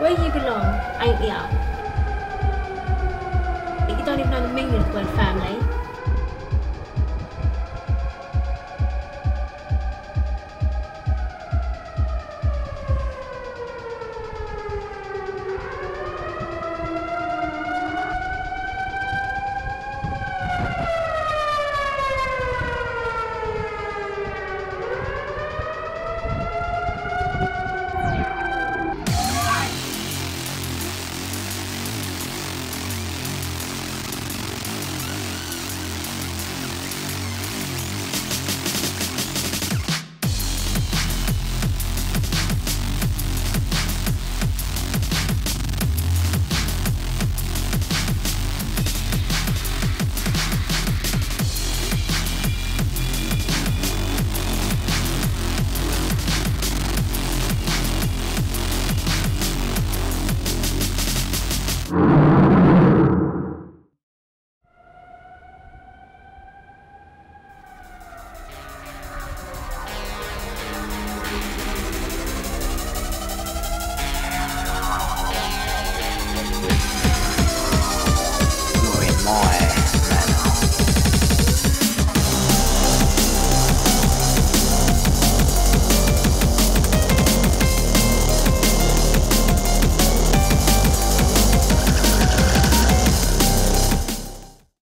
Where you belong ain't the up. You don't even know the meaning of the word family.